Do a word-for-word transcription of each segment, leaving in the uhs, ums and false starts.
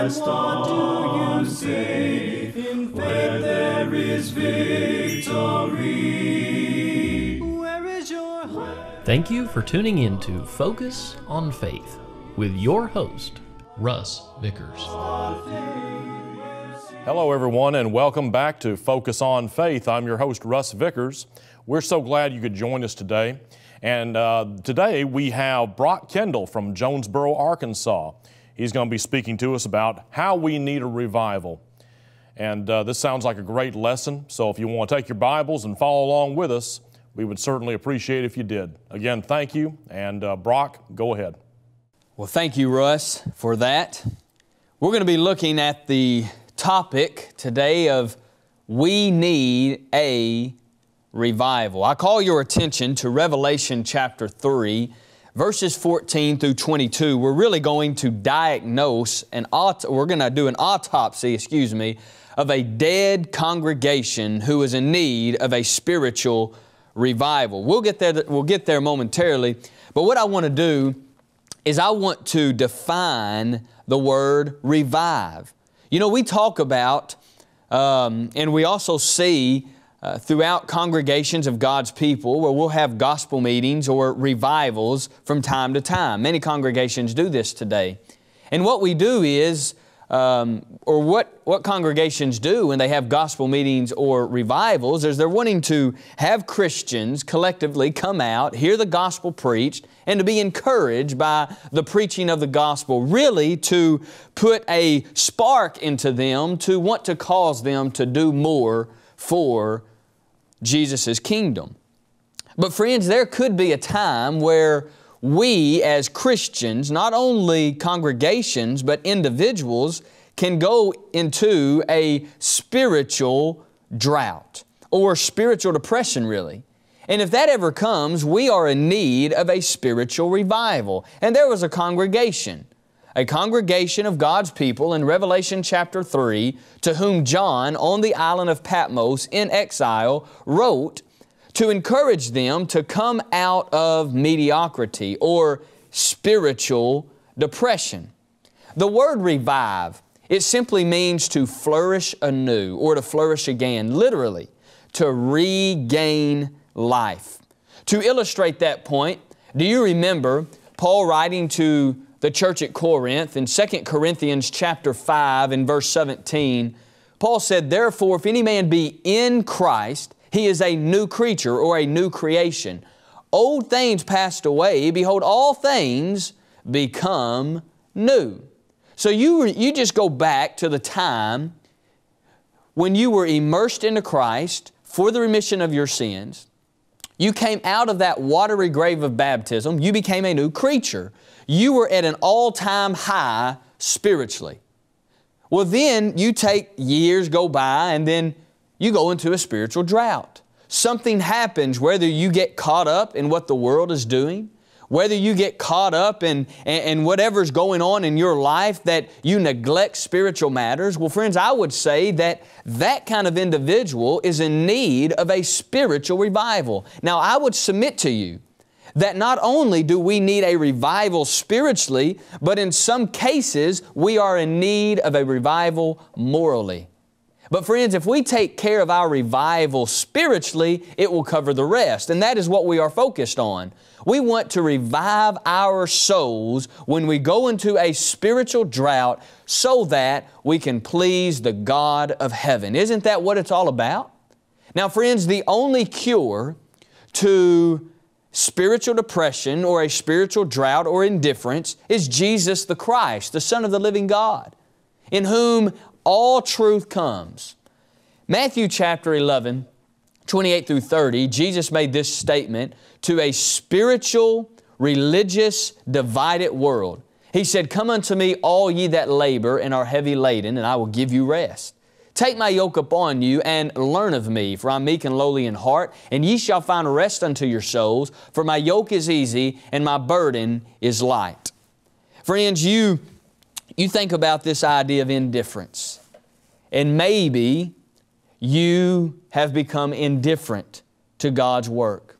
Blessed are you, say, in faith there is victory. Where is your hope? Thank you for tuning in to Focus on Faith with your host, Russ Vickers. Hello, everyone, and welcome back to Focus on Faith. I'm your host, Russ Vickers. We're so glad you could join us today. And uh, today we have Brock Kendall from Jonesboro, Arkansas. He's going to be speaking to us about how we need a revival. And uh, this sounds like a great lesson, so if you want to take your Bibles and follow along with us, we would certainly appreciate it if you did. Again, thank you, and uh, Brock, go ahead. Well, thank you, Russ, for that. We're going to be looking at the topic today of we need a revival. I call your attention to Revelation chapter three, verses fourteen through twenty-two. We're really going to diagnose an auto, we're going to do an autopsy, excuse me, of a dead congregation who is in need of a spiritual revival. We'll get there we'll get there momentarily, but what I want to do is I want to define the word revive. You know, we talk about um, and we also see Uh, throughout congregations of God's people where we'll have gospel meetings or revivals from time to time. Many congregations do this today. And what we do is, um, or what, what congregations do when they have gospel meetings or revivals is they're wanting to have Christians collectively come out, hear the gospel preached, and to be encouraged by the preaching of the gospel, really to put a spark into them to want to cause them to do more for Jesus' kingdom. But friends, there could be a time where we as Christians, not only congregations, but individuals, can go into a spiritual drought or spiritual depression, really. And if that ever comes, we are in need of a spiritual revival. And there was a congregation, a congregation of God's people in Revelation chapter three, to whom John on the island of Patmos in exile wrote to encourage them to come out of mediocrity or spiritual depression. The word revive, it simply means to flourish anew or to flourish again, literally, to regain life. To illustrate that point, do you remember Paul writing to the church at Corinth in Second Corinthians chapter five and verse seventeen, Paul said, "Therefore, if any man be in Christ, he is a new creature or a new creation. Old things passed away. Behold, all things become new." So you, you just go back to the time when you were immersed into Christ for the remission of your sins. You came out of that watery grave of baptism. You became a new creature. You were at an all-time high spiritually. Well, then you take years go by and then you go into a spiritual drought. Something happens, whether you get caught up in what the world is doing, whether you get caught up in, in, in whatever's going on in your life that you neglect spiritual matters. Well, friends, I would say that that kind of individual is in need of a spiritual revival. Now, I would submit to you that not only do we need a revival spiritually, but in some cases, we are in need of a revival morally. But friends, if we take care of our revival spiritually, it will cover the rest. And that is what we are focused on. We want to revive our souls when we go into a spiritual drought so that we can please the God of heaven. Isn't that what it's all about? Now, friends, the only cure to spiritual depression or a spiritual drought or indifference is Jesus the Christ, the Son of the living God, in whom all truth comes. Matthew chapter eleven, twenty-eight through thirty, Jesus made this statement to a spiritual, religious, divided world. He said, "Come unto me, all ye that labor and are heavy laden, and I will give you rest. Take my yoke upon you and learn of me, for I am meek and lowly in heart, and ye shall find rest unto your souls, for my yoke is easy and my burden is light." Friends, you You think about this idea of indifference, and maybe you have become indifferent to God's work.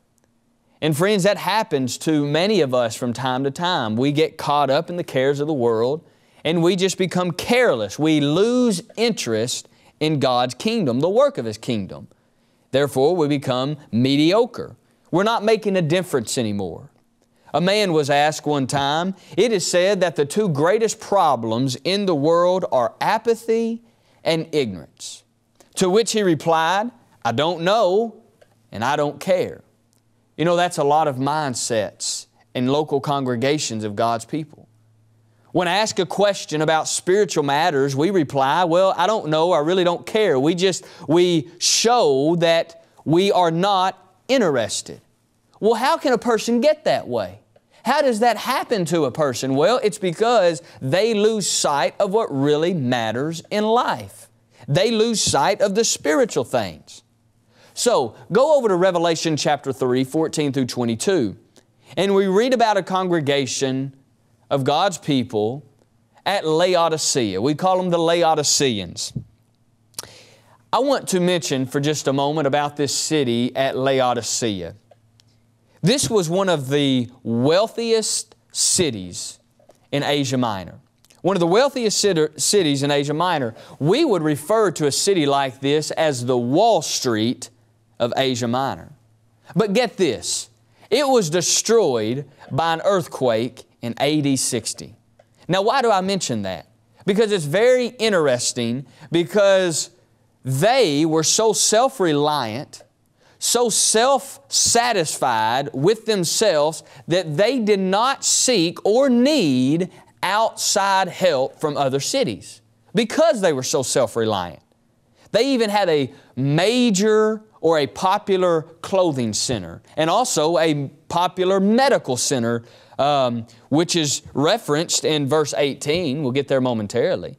And friends, that happens to many of us from time to time. We get caught up in the cares of the world, and we just become careless. We lose interest in God's kingdom, the work of His kingdom. Therefore, we become mediocre. We're not making a difference anymore. A man was asked one time, it is said that the two greatest problems in the world are apathy and ignorance. To which he replied, I don't know and I don't care. You know, that's a lot of mindsets in local congregations of God's people. When asked a question about spiritual matters, we reply, well, I don't know, I really don't care. We just, we show that we are not interested. Well, how can a person get that way? How does that happen to a person? Well, it's because they lose sight of what really matters in life. They lose sight of the spiritual things. So, go over to Revelation chapter three, fourteen through twenty-two, and we read about a congregation of God's people at Laodicea. We call them the Laodiceans. I want to mention for just a moment about this city at Laodicea. This was one of the wealthiest cities in Asia Minor. One of the wealthiest cities in Asia Minor. We would refer to a city like this as the Wall Street of Asia Minor. But get this, it was destroyed by an earthquake in A D sixty. Now, why do I mention that? Because it's very interesting, because they were so self-reliant, so self-satisfied with themselves that they did not seek or need outside help from other cities because they were so self-reliant. They even had a major or a popular clothing center and also a popular medical center, um, which is referenced in verse eighteen. We'll get there momentarily.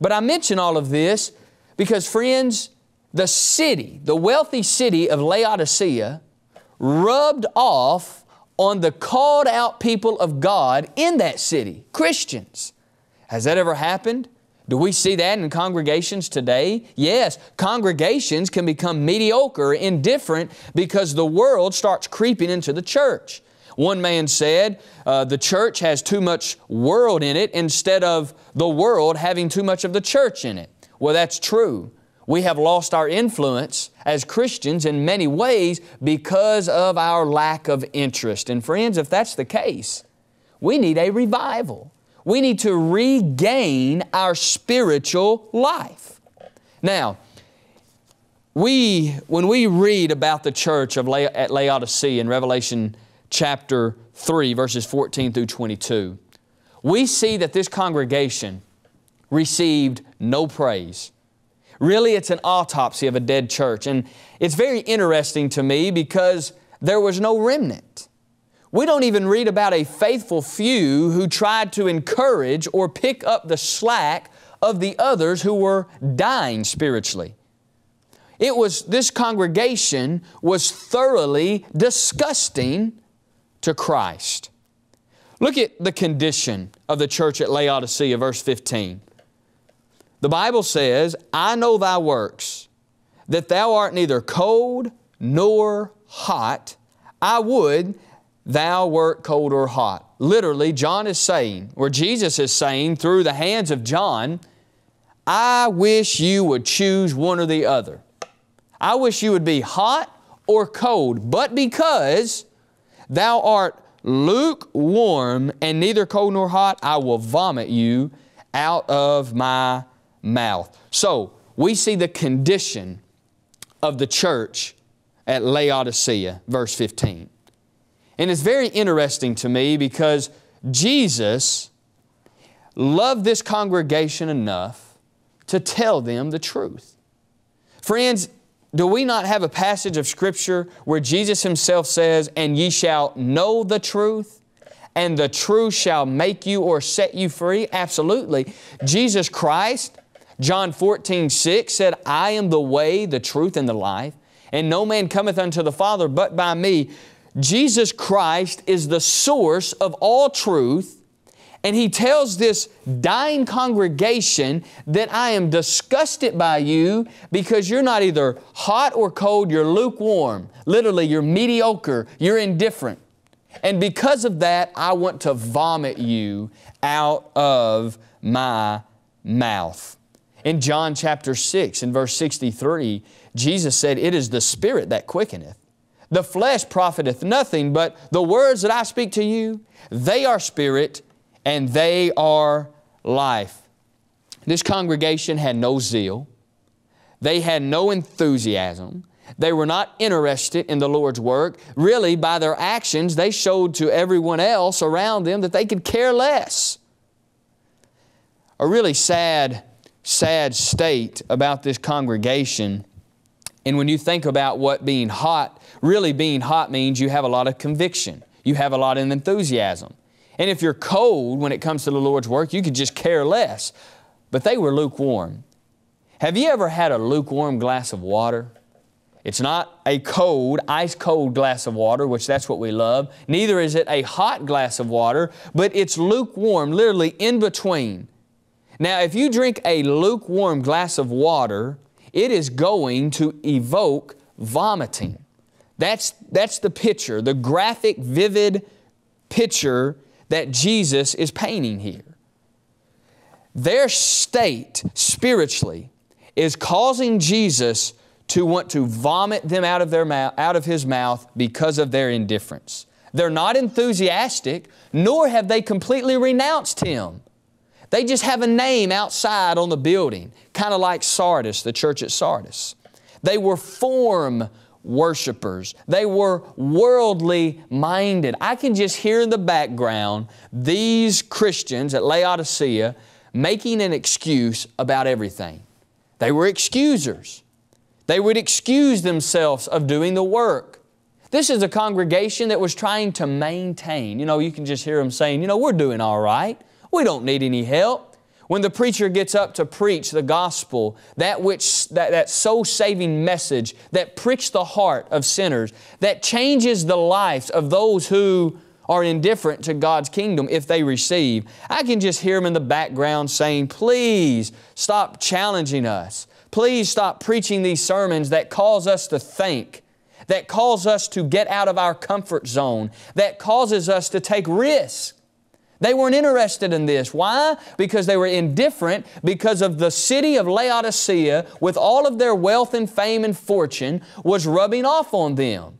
But I mention all of this because, friends, the city, the wealthy city of Laodicea, rubbed off on the called out people of God in that city, Christians. Has that ever happened? Do we see that in congregations today? Yes, congregations can become mediocre, indifferent, because the world starts creeping into the church. One man said, uh, the church has too much world in it instead of the world having too much of the church in it. Well, that's true. We have lost our influence as Christians in many ways because of our lack of interest. And friends, if that's the case, we need a revival. We need to regain our spiritual life. Now, we, when we read about the church of La- at Laodicea in Revelation chapter three, verses fourteen through twenty-two, we see that this congregation received no praise. Really, it's an autopsy of a dead church. And it's very interesting to me because there was no remnant. We don't even read about a faithful few who tried to encourage or pick up the slack of the others who were dying spiritually. It was, this congregation was thoroughly disgusting to Christ. Look at the condition of the church at Laodicea, verse fifteen. The Bible says, I know thy works, that thou art neither cold nor hot. I would thou wert cold or hot. Literally, John is saying, or Jesus is saying through the hands of John, I wish you would choose one or the other. I wish you would be hot or cold, but because thou art lukewarm and neither cold nor hot, I will vomit you out of my mouth. So, we see the condition of the church at Laodicea, verse fifteen. And it's very interesting to me because Jesus loved this congregation enough to tell them the truth. Friends, do we not have a passage of Scripture where Jesus Himself says, and ye shall know the truth, and the truth shall make you or set you free? Absolutely. Jesus Christ, John fourteen, six said, I am the way, the truth, and the life, and no man cometh unto the Father but by me. Jesus Christ is the source of all truth, and He tells this dying congregation that I am disgusted by you because you're not either hot or cold, you're lukewarm. Literally, you're mediocre, you're indifferent. And because of that, I want to vomit you out of my mouth. In John chapter six, in verse sixty-three, Jesus said, "It is the Spirit that quickeneth. The flesh profiteth nothing, but the words that I speak to you, they are spirit and they are life." This congregation had no zeal. They had no enthusiasm. They were not interested in the Lord's work. Really, by their actions, they showed to everyone else around them that they could care less. A really sad, sad state about this congregation. And when you think about what being hot, really being hot means you have a lot of conviction. You have a lot of enthusiasm. And if you're cold when it comes to the Lord's work, you could just care less. But they were lukewarm. Have you ever had a lukewarm glass of water? It's not a cold, ice-cold glass of water, which that's what we love. Neither is it a hot glass of water, but it's lukewarm, literally in between. Now, if you drink a lukewarm glass of water, it is going to evoke vomiting. That's, that's the picture, the graphic, vivid picture that Jesus is painting here. Their state spiritually is causing Jesus to want to vomit them out of their mouth, out of His mouth because of their indifference. They're not enthusiastic, nor have they completely renounced Him. They just have a name outside on the building, kind of like Sardis, the church at Sardis. They were form worshipers. They were worldly minded. I can just hear in the background these Christians at Laodicea making an excuse about everything. They were excusers. They would excuse themselves of doing the work. This is a congregation that was trying to maintain. You know, you can just hear them saying, you know, we're doing all right. We don't need any help. When the preacher gets up to preach the gospel, that which that, that soul-saving message that pricks the heart of sinners, that changes the lives of those who are indifferent to God's kingdom if they receive. I can just hear them in the background saying, please stop challenging us. Please stop preaching these sermons that cause us to think, that cause us to get out of our comfort zone, that causes us to take risks. They weren't interested in this. Why? Because they were indifferent because of the city of Laodicea with all of their wealth and fame and fortune was rubbing off on them.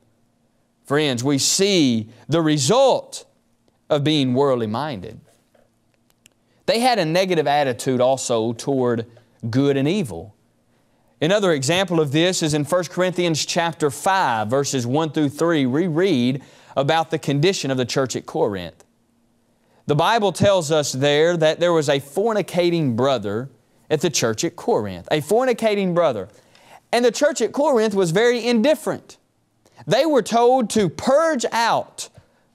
Friends, we see the result of being worldly minded. They had a negative attitude also toward good and evil. Another example of this is in First Corinthians chapter five, verses one through three, we read about the condition of the church at Corinth. The Bible tells us there that there was a fornicating brother at the church at Corinth, a fornicating brother. And the church at Corinth was very indifferent. They were told to purge out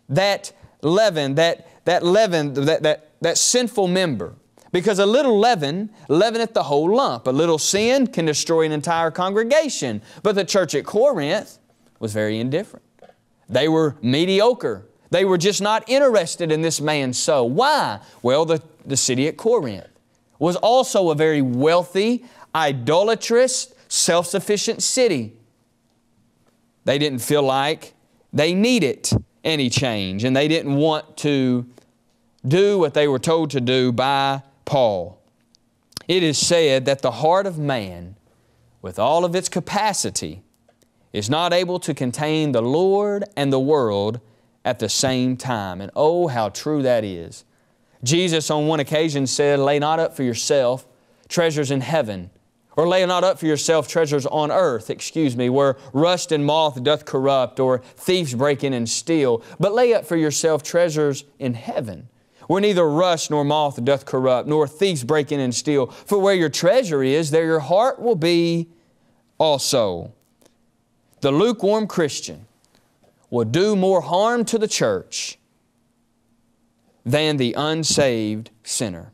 that leaven, that, that leaven, that, that, that sinful member. Because a little leaven leaveneth the whole lump. A little sin can destroy an entire congregation. But the church at Corinth was very indifferent. They were mediocre. They were just not interested in this man so. Why? Well, the, the city at Corinth was also a very wealthy, idolatrous, self-sufficient city. They didn't feel like they needed any change, and they didn't want to do what they were told to do by Paul. It is said that the heart of man, with all of its capacity, is not able to contain the Lord and the world at the same time. And oh, how true that is. Jesus on one occasion said, "Lay not up for yourself treasures in heaven, or lay not up for yourself treasures on earth, excuse me, where rust and moth doth corrupt, or thieves break in and steal. But lay up for yourself treasures in heaven, where neither rust nor moth doth corrupt, nor thieves break in and steal. For where your treasure is, there your heart will be also." The lukewarm Christian will do more harm to the church than the unsaved sinner.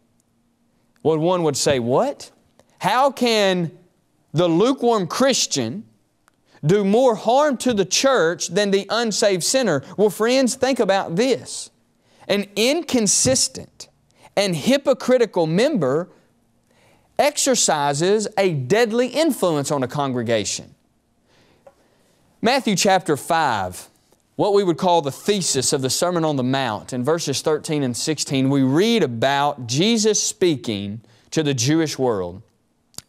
Well, one would say, what? How can the lukewarm Christian do more harm to the church than the unsaved sinner? Well, friends, think about this. An inconsistent and hypocritical member exercises a deadly influence on a congregation. Matthew chapter five, what we would call the thesis of the Sermon on the Mount. In verses thirteen and sixteen, we read about Jesus speaking to the Jewish world.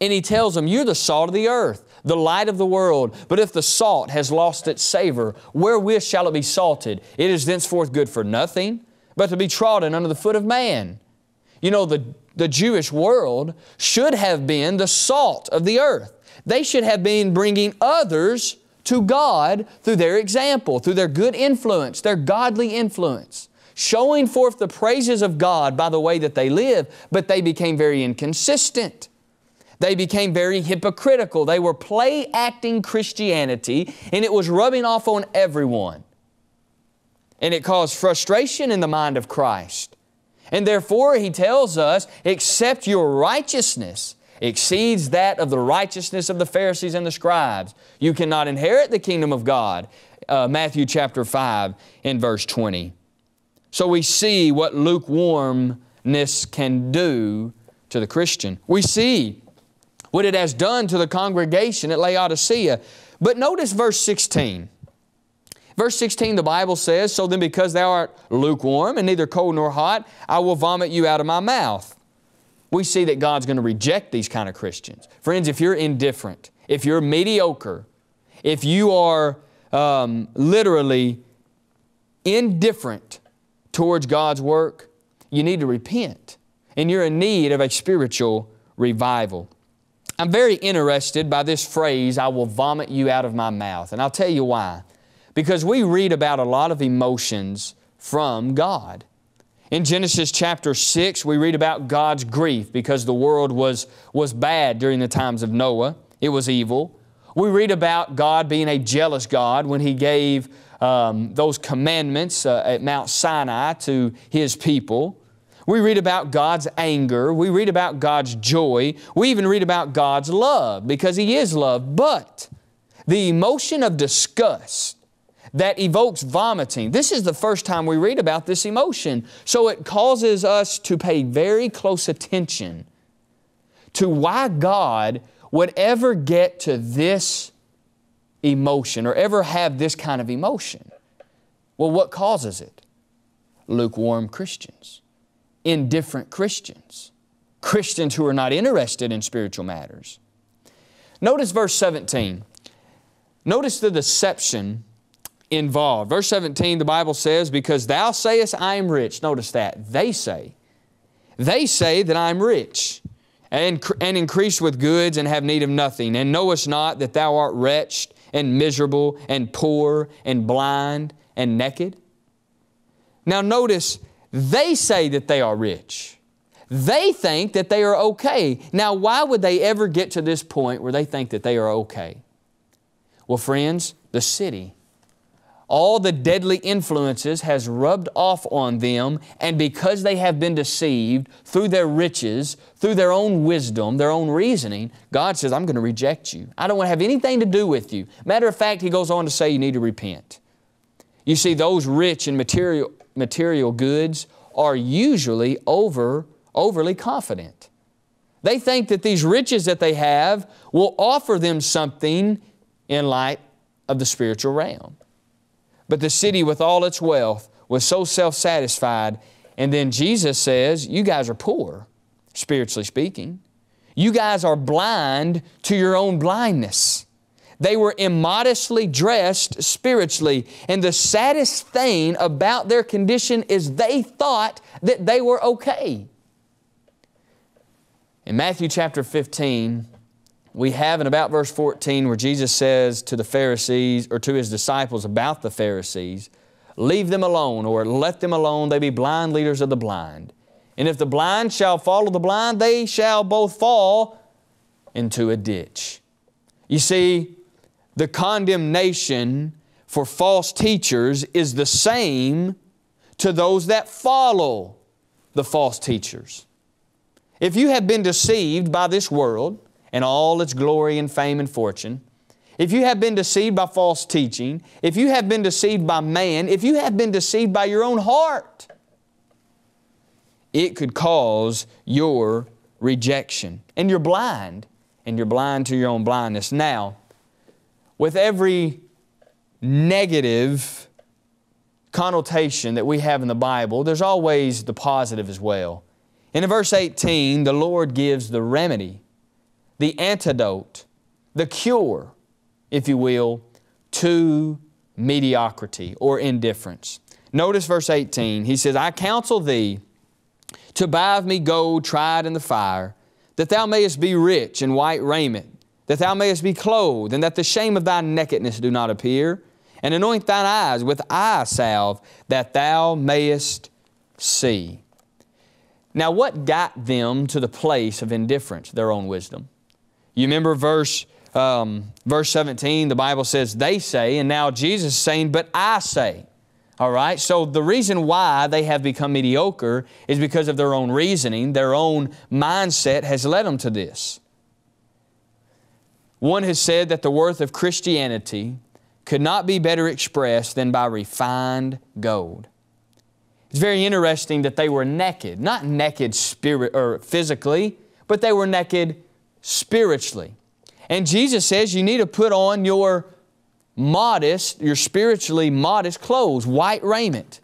And He tells them, you're the salt of the earth, the light of the world. But if the salt has lost its savor, wherewith shall it be salted? It is thenceforth good for nothing, but to be trodden under the foot of man. You know, the, the Jewish world should have been the salt of the earth. They should have been bringing others to God through their example, through their good influence, their godly influence, showing forth the praises of God by the way that they live, but they became very inconsistent. They became very hypocritical. They were play-acting Christianity, and it was rubbing off on everyone. And it caused frustration in the mind of Christ. And therefore, He tells us, except your righteousness exceeds that of the righteousness of the Pharisees and the scribes, you cannot inherit the kingdom of God. Uh, Matthew chapter five and verse twenty. So we see what lukewarmness can do to the Christian. We see what it has done to the congregation at Laodicea. But notice verse sixteen. Verse sixteen, the Bible says, so then because thou art lukewarm and neither cold nor hot, I will vomit you out of my mouth. We see that God's going to reject these kind of Christians. Friends, if you're indifferent, if you're mediocre, if you are um, literally indifferent towards God's work, you need to repent. And you're in need of a spiritual revival. I'm very interested by this phrase, I will vomit you out of my mouth. And I'll tell you why. Because we read about a lot of emotions from God. In Genesis chapter six, we read about God's grief because the world was, was bad during the times of Noah. It was evil. We read about God being a jealous God when He gave um, those commandments uh, at Mount Sinai to His people. We read about God's anger. We read about God's joy. We even read about God's love because He is love. But the emotion of disgust that evokes vomiting, this is the first time we read about this emotion. So it causes us to pay very close attention to why God would ever get to this emotion or ever have this kind of emotion. Well, what causes it? Lukewarm Christians. Indifferent Christians, Christians who are not interested in spiritual matters. Notice verse seventeen. Notice the deception involved. Verse seventeen, the Bible says, because thou sayest, I am rich. Notice that. They say. They say that I am rich and, and increased with goods and have need of nothing, and knowest not that thou art wretched and miserable and poor and blind and naked. Now notice, they say that they are rich. They think that they are okay. Now, why would they ever get to this point where they think that they are okay? Well, friends, the city, all the deadly influences has rubbed off on them, and because they have been deceived through their riches, through their own wisdom, their own reasoning, God says, I'm going to reject you. I don't want to have anything to do with you. Matter of fact, He goes on to say you need to repent. You see, those rich in material material goods are usually over, overly confident. They think that these riches that they have will offer them something in light of the spiritual realm. But the city with all its wealth was so self-satisfied, and then Jesus says, you guys are poor, spiritually speaking. You guys are blind to your own blindness. They were immodestly dressed spiritually. And the saddest thing about their condition is they thought that they were okay. In Matthew chapter fifteen, we have in about verse fourteen where Jesus says to the Pharisees or to His disciples about the Pharisees, leave them alone or let them alone. They be blind leaders of the blind. And if the blind shall follow the blind, they shall both fall into a ditch. You see, the condemnation for false teachers is the same to those that follow the false teachers. If you have been deceived by this world and all its glory and fame and fortune, if you have been deceived by false teaching, if you have been deceived by man, if you have been deceived by your own heart, it could cause your rejection. And you're blind, and you're blind to your own blindness. Now, with every negative connotation that we have in the Bible, there's always the positive as well. And in verse eighteen, the Lord gives the remedy, the antidote, the cure, if you will, to mediocrity or indifference. Notice verse eighteen. He says, I counsel thee to buy of me gold tried in the fire, that thou mayest be rich in white raiment, that thou mayest be clothed, and that the shame of thy nakedness do not appear, and anoint thine eyes with eye salve, that thou mayest see. Now, what got them to the place of indifference? Their own wisdom. You remember verse um, verse seventeen, the Bible says, they say, and now Jesus is saying, but I say. All right, so the reason why they have become mediocre is because of their own reasoning. Their own mindset has led them to this. One has said that the worth of Christianity could not be better expressed than by refined gold. It's very interesting that they were naked, not naked spirit or physically, but they were naked spiritually. And Jesus says you need to put on your modest, your spiritually modest clothes, white raiment,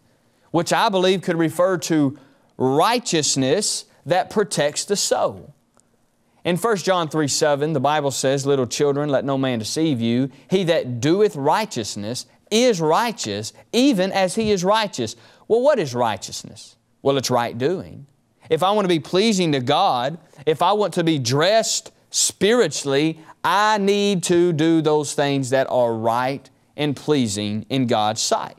which I believe could refer to righteousness that protects the soul. In First John three, seven, the Bible says, little children, let no man deceive you. He that doeth righteousness is righteous, even as he is righteous. Well, what is righteousness? Well, it's right doing. If I want to be pleasing to God, if I want to be dressed spiritually, I need to do those things that are right and pleasing in God's sight.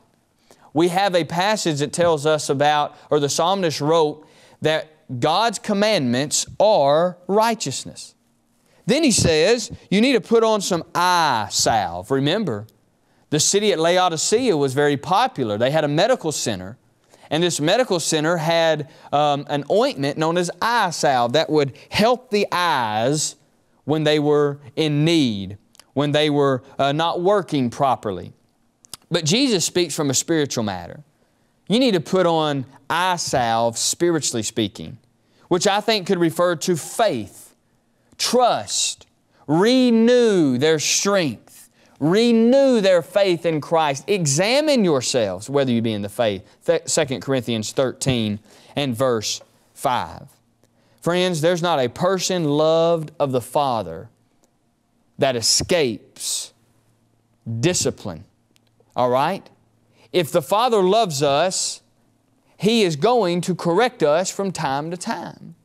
We have a passage that tells us about, or the psalmist wrote, that God's commandments are righteousness. Then he says, you need to put on some eye salve. Remember, the city at Laodicea was very popular. They had a medical center. And this medical center had um, an ointment known as eye salve that would help the eyes when they were in need, when they were uh, not working properly. But Jesus speaks from a spiritual matter. You need to put on eye salve, spiritually speaking, which I think could refer to faith, trust, renew their strength. Renew their faith in Christ. Examine yourselves whether you be in the faith. Second Corinthians thirteen and verse five. Friends, there's not a person loved of the Father that escapes discipline. All right? If the Father loves us, He is going to correct us from time to time.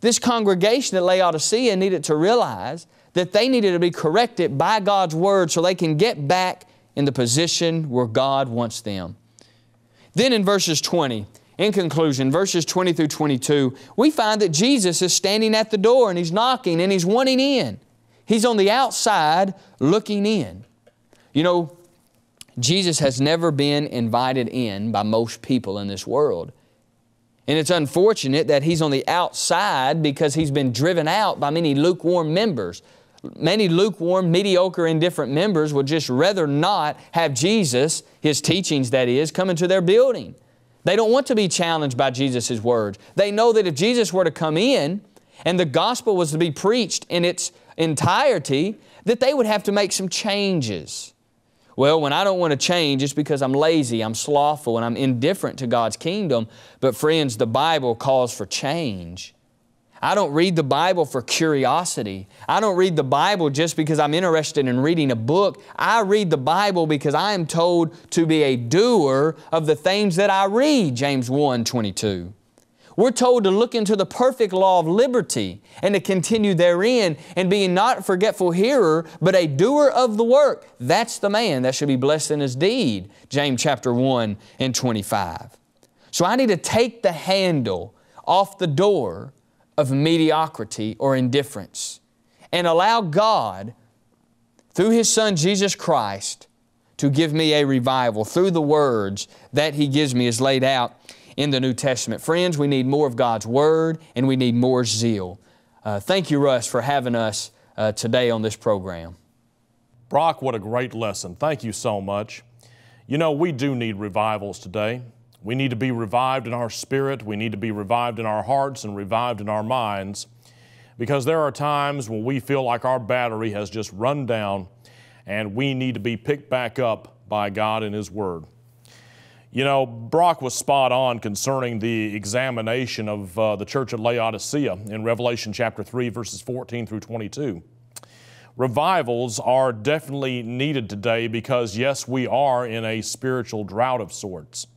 This congregation at Laodicea needed to realize that they needed to be corrected by God's Word so they can get back in the position where God wants them. Then in verses twenty, in conclusion, verses twenty through twenty-two, we find that Jesus is standing at the door and He's knocking and He's wanting in. He's on the outside looking in. You know, Jesus has never been invited in by most people in this world. And it's unfortunate that He's on the outside because He's been driven out by many lukewarm members. Many lukewarm, mediocre, indifferent members would just rather not have Jesus, His teachings that is, come into their building. They don't want to be challenged by Jesus' words. They know that if Jesus were to come in and the gospel was to be preached in its entirety, that they would have to make some changes. Well, when I don't want to change, it's because I'm lazy, I'm slothful, and I'm indifferent to God's kingdom. But friends, the Bible calls for change. I don't read the Bible for curiosity. I don't read the Bible just because I'm interested in reading a book. I read the Bible because I am told to be a doer of the things that I read, James one, twenty-two. We're told to look into the perfect law of liberty and to continue therein and be not a forgetful hearer, but a doer of the work. That's the man that should be blessed in his deed, James chapter one and twenty-five. So I need to take the handle off the door of mediocrity or indifference and allow God, through His Son Jesus Christ, to give me a revival through the words that He gives me as laid out in the New Testament. Friends, we need more of God's Word and we need more zeal. Uh, thank you, Russ, for having us uh, today on this program. Brock, what a great lesson. Thank you so much. You know, we do need revivals today. We need to be revived in our spirit. We need to be revived in our hearts and revived in our minds, because there are times when we feel like our battery has just run down and we need to be picked back up by God and His Word. You know, Brock was spot on concerning the examination of uh, the church at Laodicea in Revelation chapter three, verses fourteen through twenty-two. Revivals are definitely needed today because, yes, we are in a spiritual drought of sorts.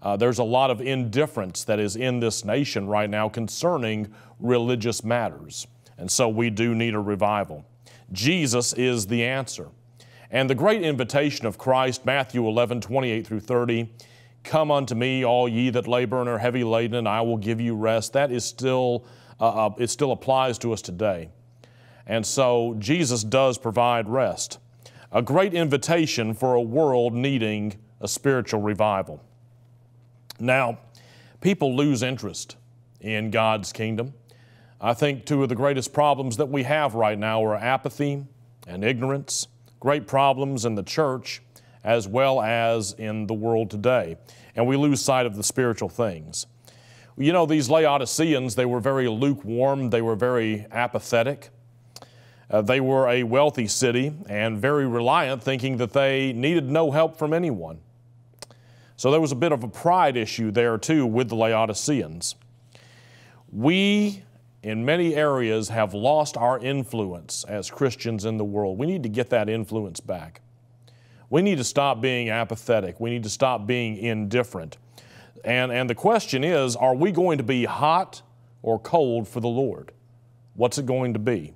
Uh, there's a lot of indifference that is in this nation right now concerning religious matters, and so we do need a revival. Jesus is the answer. And the great invitation of Christ, Matthew eleven, twenty-eight through thirty, "Come unto me, all ye that labor and are heavy laden, and I will give you rest." That is still, uh, it still applies to us today. And so Jesus does provide rest. A great invitation for a world needing a spiritual revival. Now, people lose interest in God's kingdom. I think two of the greatest problems that we have right now are apathy and ignorance. Great problems in the church as well as in the world today. And we lose sight of the spiritual things. You know, these Laodiceans, they were very lukewarm. They were very apathetic. Uh, they were a wealthy city and very reliant, thinking that they needed no help from anyone. So there was a bit of a pride issue there too with the Laodiceans. We in many areas have lost our influence as Christians in the world. We need to get that influence back. We need to stop being apathetic. We need to stop being indifferent. And, and the question is, are we going to be hot or cold for the Lord? What's it going to be?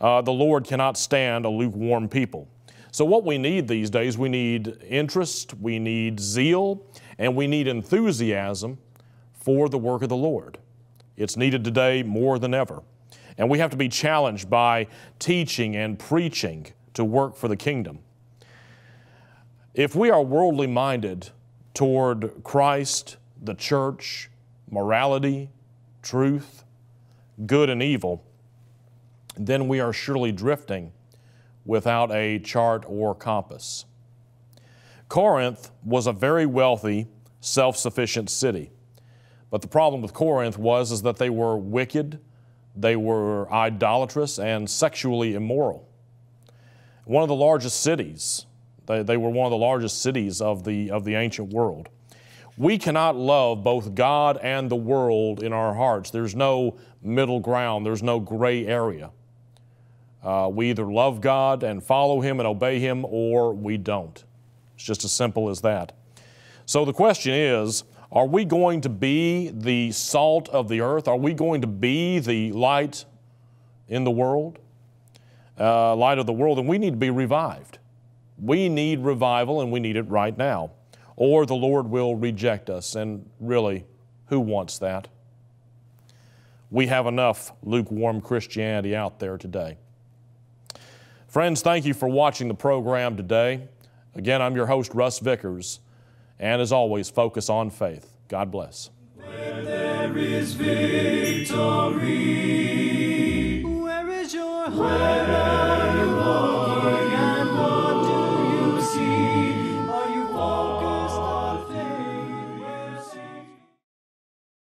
Uh, the Lord cannot stand a lukewarm people. So what we need these days, we need interest, we need zeal, and we need enthusiasm for the work of the Lord. It's needed today more than ever. And we have to be challenged by teaching and preaching to work for the kingdom. If we are worldly minded toward Christ, the church, morality, truth, good and evil, then we are surely drifting without a chart or compass. Corinth was a very wealthy, self-sufficient city. But the problem with Corinth was is that they were wicked, they were idolatrous, and sexually immoral. One of the largest cities. They, they were one of the largest cities of the, of the ancient world. We cannot love both God and the world in our hearts. There's no middle ground. There's no gray area. Uh, we either love God and follow Him and obey Him, or we don't. It's just as simple as that. So the question is, are we going to be the salt of the earth? Are we going to be the light in the world, uh, light of the world? And we need to be revived. We need revival, and we need it right now. Or the Lord will reject us, and really, who wants that? We have enough lukewarm Christianity out there today. Friends, thank you for watching the program today. Again, I'm your host, Russ Vickers. And as always, focus on faith. God bless. Where there is victory.